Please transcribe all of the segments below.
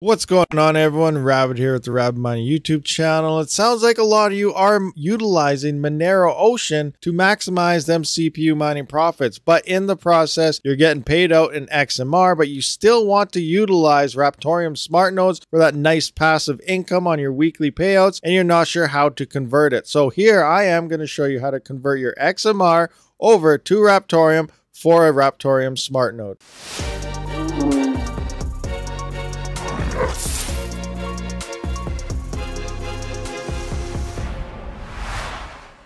What's going on, everyone? Rabbit here with the Rabbit Mining YouTube channel. It sounds like a lot of you are utilizing Monero Ocean to maximize them CPU mining profits, but in the process, you're getting paid out in XMR, but you still want to utilize Raptoreum smart nodes for that nice passive income on your weekly payouts, and you're not sure how to convert it. So here I am going to show you how to convert your XMR over to Raptoreum for a Raptoreum smart node.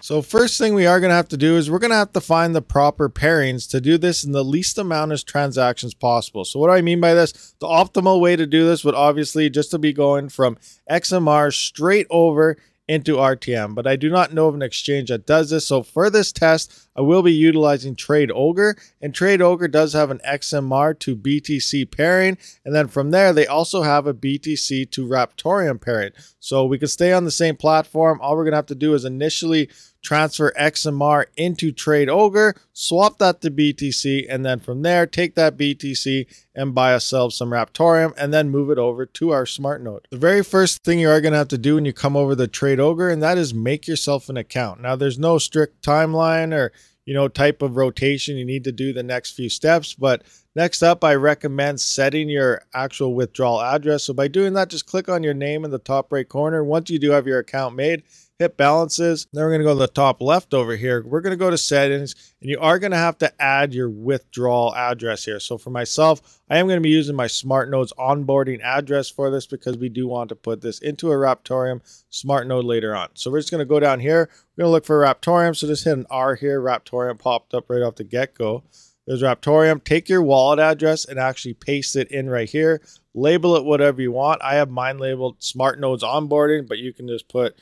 So first thing we are going to have to do is we're going to have to find the proper pairings to do this in the least amount of transactions possible. So what do I mean by this? The optimal way to do this would obviously just to be going from XMR straight over into RTM, but I do not know of an exchange that does this. So for this test, I will be utilizing TradeOgre, and TradeOgre does have an XMR to BTC pairing, and then from there they also have a BTC to Raptoreum pairing. So we can stay on the same platform. All we're gonna have to do is initially transfer XMR into TradeOgre, swap that to BTC, and then from there take that BTC and buy ourselves some Raptoreum and then move it over to our smart node. The very first thing you are going to have to do when you come over to TradeOgre, and that is make yourself an account. Now there's no strict timeline or type of rotation you need to do the next few steps, but next up I recommend setting your actual withdrawal address. So by doing that, just click on your name in the top right corner. Once you do have your account made, hit balances. Then we're going to go to the top left over here. We're going to go to settings, and you are going to have to add your withdrawal address here. So for myself, I am going to be using my smart node's onboarding address for this because we do want to put this into a Raptoreum smart node later on. So we're just going to go down here. We're going to look for Raptoreum. So just hit an R here. Raptoreum popped up right off the get-go. There's Raptoreum. Take your wallet address and actually paste it in right here. Label it whatever you want. I have mine labeled smart nodes onboarding, but you can just put,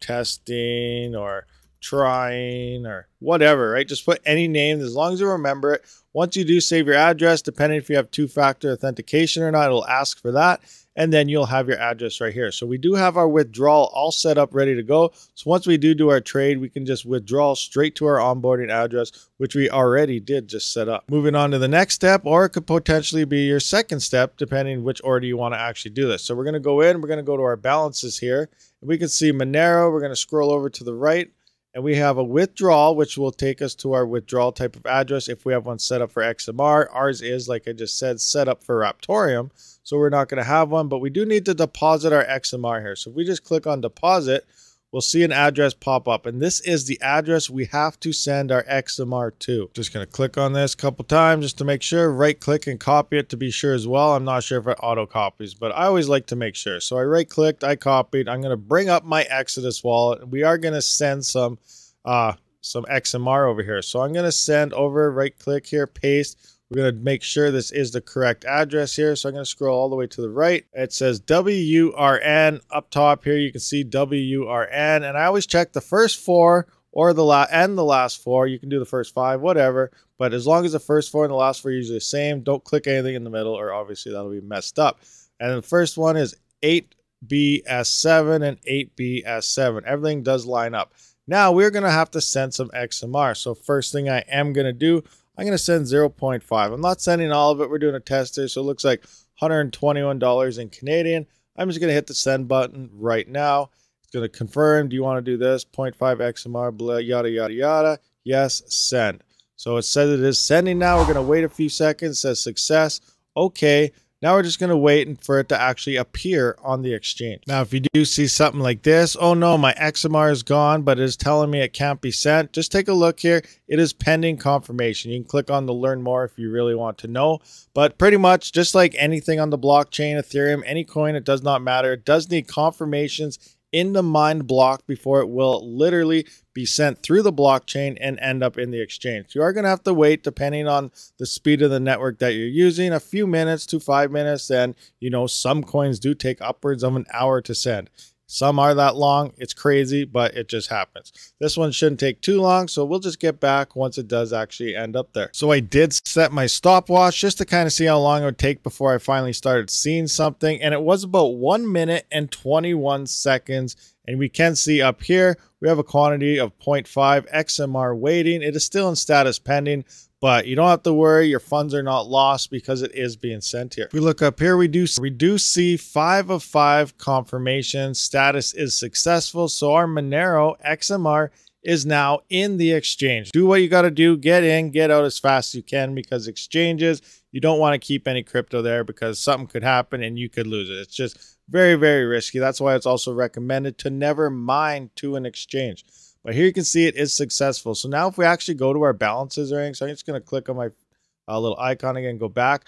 testing or trying or whatever, right? Just put any name as long as you remember it. Once you do save your address, depending if you have two-factor authentication or not, it'll ask for that. And then you'll have your address right here. So we do have our withdrawal all set up, ready to go. So once we do our trade, we can just withdraw straight to our onboarding address, which we already did just set up. Moving on to the next step, or it could potentially be your second step, depending which order you want to actually do this. So we're going to go in, we're going to go to our balances here. And we can see Monero. We're going to scroll over to the right. And we have a withdrawal, which will take us to our withdrawal type of address if we have one set up for XMR. Ours is, like I just said, set up for Raptoreum. So we're not going to have one, but we do need to deposit our XMR here. So if we just click on deposit, we'll see an address pop up. And this is the address we have to send our XMR to. Just going to click on this a couple times just to make sure. Right click and copy it to be sure as well. I'm not sure if it auto copies, but I always like to make sure. So I right clicked, I copied. I'm going to bring up my Exodus wallet. We are going to send some XMR over here. So I'm going to send over, right click here, paste. We're going to make sure this is the correct address here. So I'm going to scroll all the way to the right. It says WRN up top here. You can see WRN. And I always check the first four or the last four. You can do the first five, whatever. But as long as the first four and the last four are usually the same, don't click anything in the middle or obviously that'll be messed up. And the first one is 8BS7 and 8BS7. Everything does line up. Now we're going to have to send some XMR. So first thing I am going to do, I'm going to send 0.5. I'm not sending all of it. We're doing a test here. So it looks like $121 in Canadian. I'm just going to hit the send button right now. It's going to confirm. Do you want to do this? 0.5 XMR, blah, yada, yada, yada. Yes, send. So it says it is sending now. We're going to wait a few seconds. It says success. Okay. Now we're just going to wait for it to actually appear on the exchange. Now, if you do see something like this, oh no, my XMR is gone, but it is telling me it can't be sent. Just take a look here. It is pending confirmation. You can click on the learn more if you really want to know. But pretty much just like anything on the blockchain, Ethereum, any coin, it does not matter. It does need confirmations in the mined block before it will literally be sent through the blockchain and end up in the exchange. You are going to have to wait, depending on the speed of the network that you're using, a few minutes to 5 minutes. And some coins do take upwards of an hour to send. Some are that long. It's crazy, but it just happens. This one shouldn't take too long, so we'll just get back once it does actually end up there. So I did set my stopwatch just to kind of see how long it would take before I finally started seeing something, and it was about 1 minute and 21 seconds. And we can see up here, we have a quantity of 0.5 XMR waiting. It is still in status pending, but you don't have to worry. Your funds are not lost because it is being sent here. If we look up here, we do see 5 of 5 confirmation. Status is successful. So our Monero XMR is now in the exchange. Do what you got to do. Get in, get out as fast as you can, because exchanges, you don't want to keep any crypto there because something could happen and you could lose it. It's just very, very risky. That's why it's also recommended to never mine to an exchange. But here you can see it is successful. So now if we actually go to our balances or anything, so I'm just going to click on my little icon again, go back.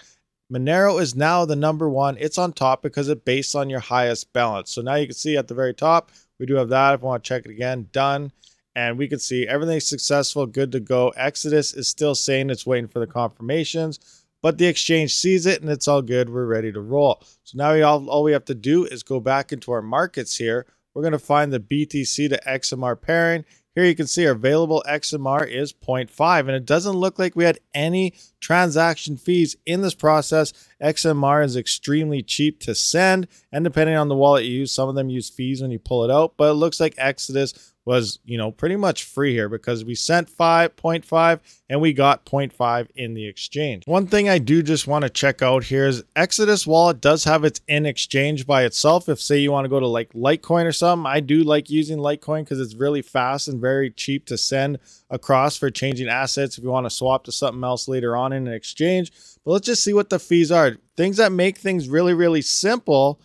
Monero is now the #1. It's on top because it's based on your highest balance. So now you can see at the very top, we do have that. If I want to check it again, done. And we can see everything's successful, good to go. Exodus is still saying it's waiting for the confirmations, but the exchange sees it and it's all good. We're ready to roll. So now all we have to do is go back into our markets here. We're going to find the BTC to XMR pairing. Here you can see our available XMR is 0.5, and it doesn't look like we had any transaction fees in this process. XMR is extremely cheap to send, and depending on the wallet you use, some of them use fees when you pull it out, but it looks like Exodus was, you know, pretty much free here because we sent 5.5 and we got 0.5 in the exchange. One thing I do just want to check out here is Exodus wallet does have its in exchange by itself. If say you want to go to like Litecoin or something, I do like using Litecoin because it's really fast and very cheap to send across for changing assets if you want to swap to something else later on in an exchange. But let's just see what the fees are. Things that make things really, really simple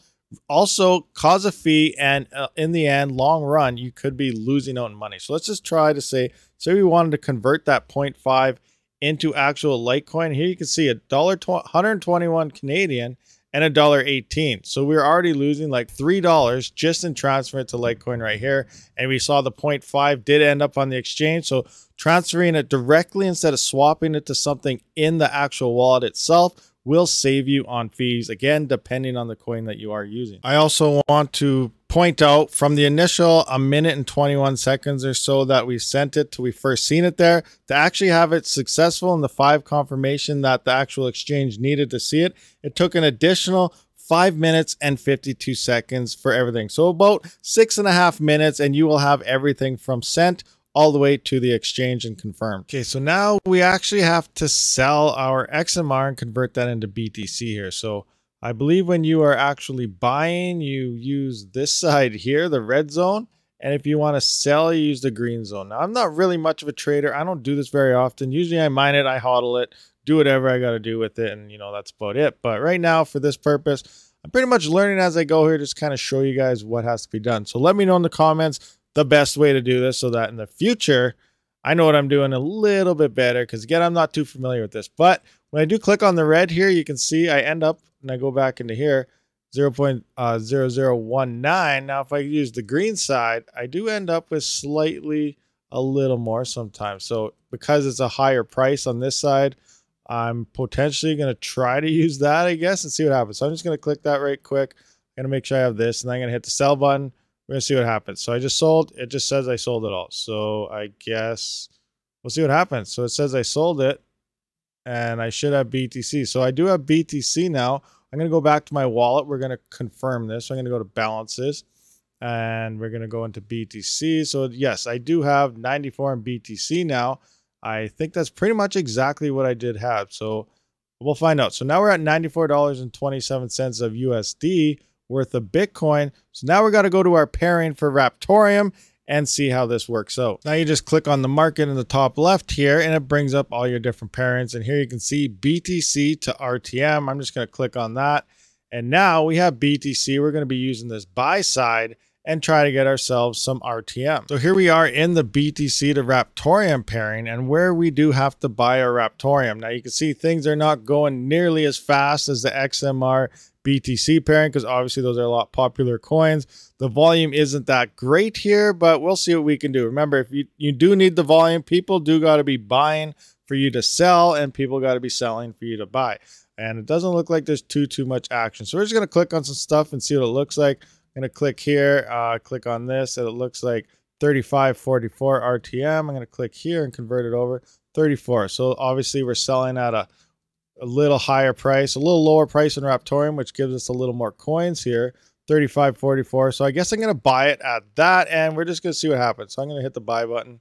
also cause a fee, and in the end, long run, you could be losing out on money. So let's just try to say we wanted to convert that 0.5 into actual Litecoin. Here you can see $1.21 Canadian and $1.18. So we're already losing like $3 just in transferring to Litecoin right here. And we saw the 0.5 did end up on the exchange. So transferring it directly instead of swapping it to something in the actual wallet itself will save you on fees, again, depending on the coin that you are using. I also want to point out from the initial 1 minute and 21 seconds or so that we sent it till we first seen it there, to actually have it successful and the 5 confirmation that the actual exchange needed to see it, it took an additional 5 minutes and 52 seconds for everything. So about 6.5 minutes and you will have everything from sent all the way to the exchange and confirm. Okay, so now we actually have to sell our XMR and convert that into BTC here. So I believe when you are actually buying, you use this side here, the red zone. And if you want to sell, you use the green zone. Now, I'm not really much of a trader. I don't do this very often. Usually I mine it, I hodl it, do whatever I got to do with it. And you know, that's about it. But right now for this purpose, I'm pretty much learning as I go here, just kind of show you guys what has to be done. So let me know in the comments the best way to do this so that in the future, I know what I'm doing a little bit better, because again, I'm not too familiar with this. But when I do click on the red here, you can see I end up, and I go back into here, 0.0019. Now, if I use the green side, I do end up with slightly a little more sometimes. So because it's a higher price on this side, I'm potentially going to try to use that, I guess, and see what happens. So I'm just going to click that right quick. I'm going to make sure I have this, and I'm going to hit the sell button. We're going to see what happens. So I just sold. It just says I sold it all. So I guess we'll see what happens. So it says I sold it and I should have BTC. So I do have BTC now. I'm going to go back to my wallet. We're going to confirm this. So I'm going to go to balances and we're going to go into BTC. So yes, I do have 94 in BTC now. I think that's pretty much exactly what I did have. So we'll find out. So now we're at $94.27 of USD worth of Bitcoin. So now we got to go to our pairing for Raptoreum and see how this works out. Now you just click on the market in the top left here and it brings up all your different pairings. And here you can see BTC to RTM. I'm just going to click on that. And now we have BTC. We're going to be using this buy side and try to get ourselves some RTM. So here we are in the BTC to Raptoreum pairing, and where we do have to buy our Raptoreum. Now you can see things are not going nearly as fast as the XMR BTC pairing, because obviously those are a lot popular coins. The volume isn't that great here, but we'll see what we can do. Remember, if you do need the volume, people do got to be buying for you to sell, and people got to be selling for you to buy. And it doesn't look like there's too much action. So we're just going to click on some stuff and see what it looks like. I'm going to click here, click on this, and it looks like 35.44 RTM. I'm going to click here and convert it over 34. So obviously we're selling at a little higher price, a little lower price in Raptoreum, which gives us a little more coins here, 35.44. So I guess I'm going to buy it at that, and we're just going to see what happens. So I'm going to hit the buy button.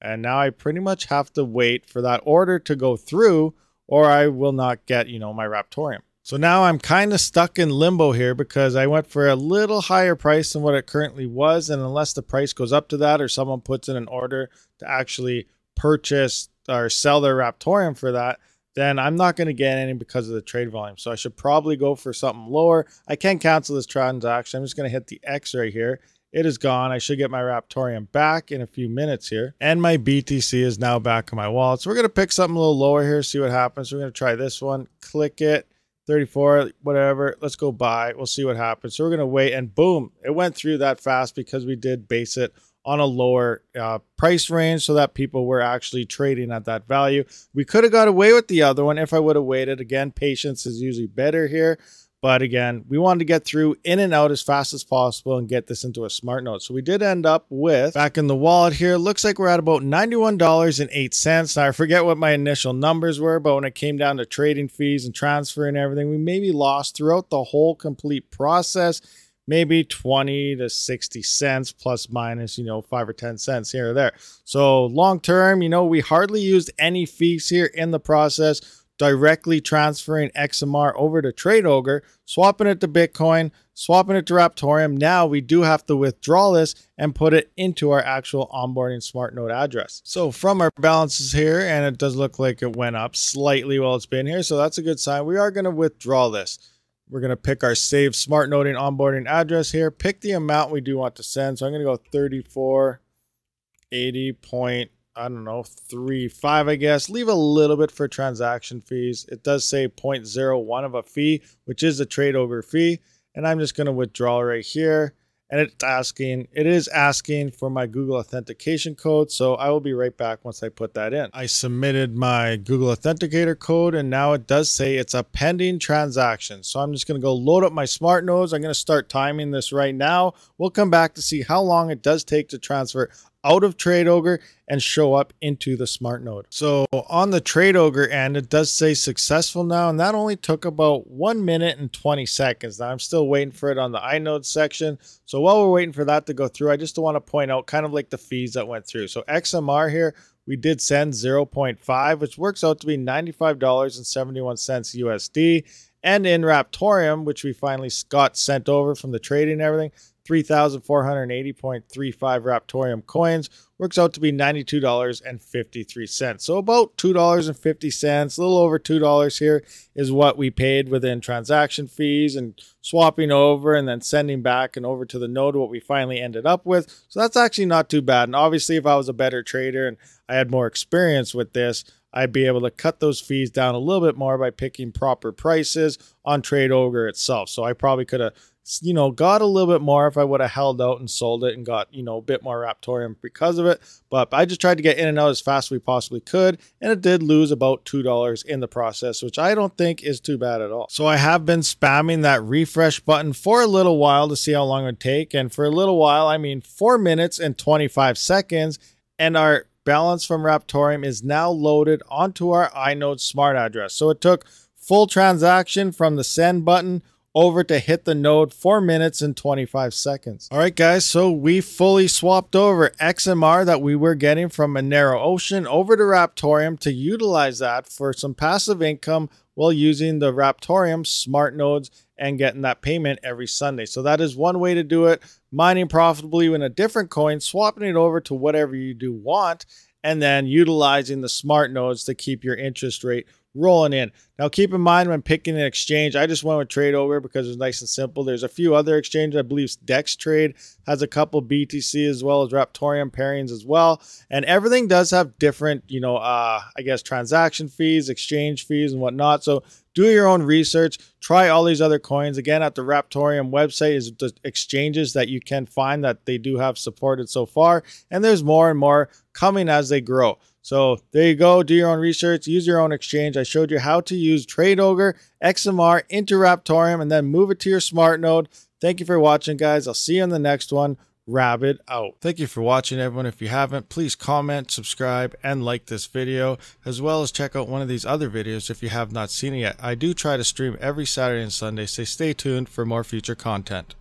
And now I pretty much have to wait for that order to go through, or I will not get, you know, my Raptoreum. So now I'm kind of stuck in limbo here because I went for a little higher price than what it currently was. And unless the price goes up to that, or someone puts in an order to actually purchase or sell their Raptoreum for that, then I'm not going to get any because of the trade volume. So I should probably go for something lower. I can't cancel this transaction. I'm just going to hit the X right here. It is gone. I should get my Raptoreum back in a few minutes here. And my BTC is now back in my wallet. So we're going to pick something a little lower here, see what happens. We're going to try this one, click it. 34, whatever, let's go buy. We'll see what happens. So we're gonna wait, and boom, it went through that fast because we did base it on a lower price range so that people were actually trading at that value. We could have got away with the other one if I would have waited. Again, patience is usually better here. But again, we wanted to get through in and out as fast as possible and get this into a smart node. So we did end up with, back in the wallet here, looks like we're at about $91.08. Now I forget what my initial numbers were, but when it came down to trading fees and transfer and everything, we maybe lost throughout the whole complete process, maybe 20 to 60 cents plus minus, you know, 5 or 10 cents here or there. So long term, you know, we hardly used any fees here in the process. Directly transferring XMR over to TradeOgre, swapping it to Bitcoin, swapping it to Raptoreum. Now we do have to withdraw this and put it into our actual onboarding smart node address. So from our balances here, and it does look like it went up slightly while it's been here, so that's a good sign. We are going to withdraw this. We're going to pick our saved smart node and onboarding address here, pick the amount we do want to send. So I'm going to go 3480. I don't know, 3.5, I guess. Leave a little bit for transaction fees. It does say 0.01 of a fee, which is the TradeOgre fee. And I'm just going to withdraw right here. And it is asking for my Google authentication code. So I will be right back once I put that in. I submitted my Google Authenticator code, and now it does say it's a pending transaction. So I'm just going to go load up my smart nodes. I'm going to start timing this right now. We'll come back to see how long it does take to transfer out of TradeOgre and show up into the smart node. So on the TradeOgre end, it does say successful now, and that only took about 1 minute and 20 seconds. Now I'm still waiting for it on the iNode section. So while we're waiting for that to go through, I just want to point out kind of like the fees that went through. So XMR here, we did send 0.5, which works out to be $95.71 USD. And in Raptoreum, which we finally got sent over from the trading and everything, 3,480.35 Raptoreum coins works out to be $92.53. So about $2.50, a little over $2 here is what we paid within transaction fees and swapping over and then sending back and over to the node what we finally ended up with. So that's actually not too bad. And obviously if I was a better trader and I had more experience with this, I'd be able to cut those fees down a little bit more by picking proper prices on TradeOgre itself. So I probably could have, you know, got a little bit more if I would have held out and sold it and got, you know, a bit more Raptoreum because of it. But I just tried to get in and out as fast as we possibly could, and it did lose about $2 in the process, which I don't think is too bad at all. So I have been spamming that refresh button for a little while to see how long it would take, and for a little while, I mean 4 minutes and 25 seconds, and our balance from Raptoreum is now loaded onto our iNode smart address. So it took full transaction from the send button over to hit the node, 4 minutes and 25 seconds. All right, guys, so we fully swapped over XMR that we were getting from Monero Ocean over to Raptoreum to utilize that for some passive income while using the Raptoreum smart nodes and getting that payment every Sunday. So that is one way to do it, mining profitably in a different coin, swapping it over to whatever you do want, and then utilizing the smart nodes to keep your interest rate rolling in. Now keep in mind when picking an exchange, I just went with TradeOgre because it's nice and simple. There's a few other exchanges, I believe Dex Trade has a couple BTC as well as Raptoreum pairings as well, and everything does have different, you know, I guess transaction fees, exchange fees and whatnot. So do your own research, try all these other coins. Again, at the Raptoreum website is the exchanges that you can find that they do have supported so far, and there's more and more coming as they grow. So there you go. Do your own research. Use your own exchange. I showed you how to use TradeOgre, XMR into Raptoreum, and then move it to your smart node. Thank you for watching, guys. I'll see you in the next one. Rabbit out. Thank you for watching, everyone. If you haven't, please comment, subscribe, and like this video, as well as check out one of these other videos if you have not seen it yet. I do try to stream every Saturday and Sunday, so stay tuned for more future content.